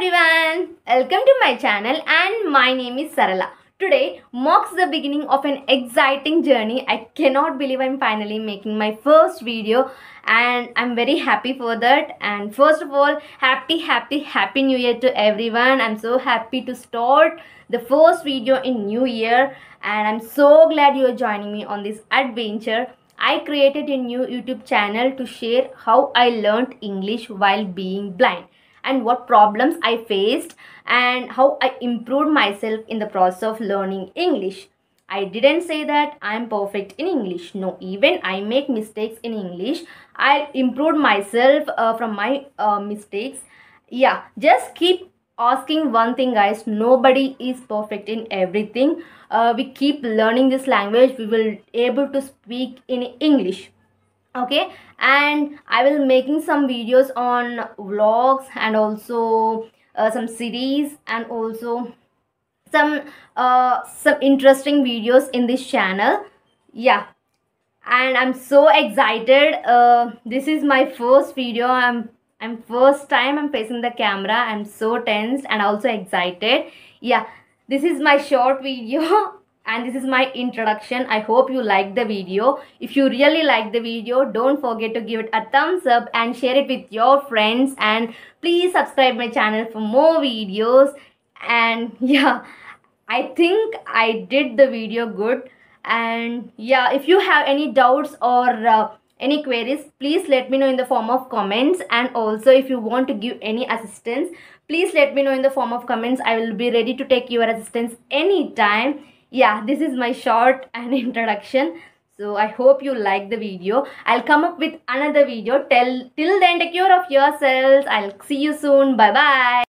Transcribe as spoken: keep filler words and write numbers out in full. everyone, welcome to my channel and my name is Sarala. Today marks the beginning of an exciting journey. I cannot believe I'm finally making my first video and I'm very happy for that. And first of all, happy happy happy new year to everyone. I'm so happy to start the first video in new year and I'm so glad you're joining me on this adventure. I created a new YouTube channel to share how I learned English while being blind and what problems I faced and how I improved myself in the process of learning English. I didn't say that I am perfect in English. No, even I make mistakes in English. I improved myself uh, from my uh, mistakes. Yeah, just keep asking one thing, guys. Nobody is perfect in everything. Uh, we keep learning this language. We will able to speak in English. Okay, and I will making some videos on vlogs and also uh, some series and also some uh, some interesting videos in this channel. Yeah, and I'm so excited. Uh, this is my first video. I'm I'm first time I'm facing the camera. I'm so tensed and also excited. Yeah, this is my short video. And this is my introduction. I hope you like the video. If you really like the video, don't forget to give it a thumbs up and share it with your friends. And please subscribe my channel for more videos. And yeah, I think I did the video good. And yeah, if you have any doubts or uh, any queries, please let me know in the form of comments. And also if you want to give any assistance, please let me know in the form of comments. I will be ready to take your assistance anytime. Yeah, this is my short and introduction. So I hope you like the video. I'll come up with another video. Till, till then, take care of yourselves. I'll see you soon. Bye bye.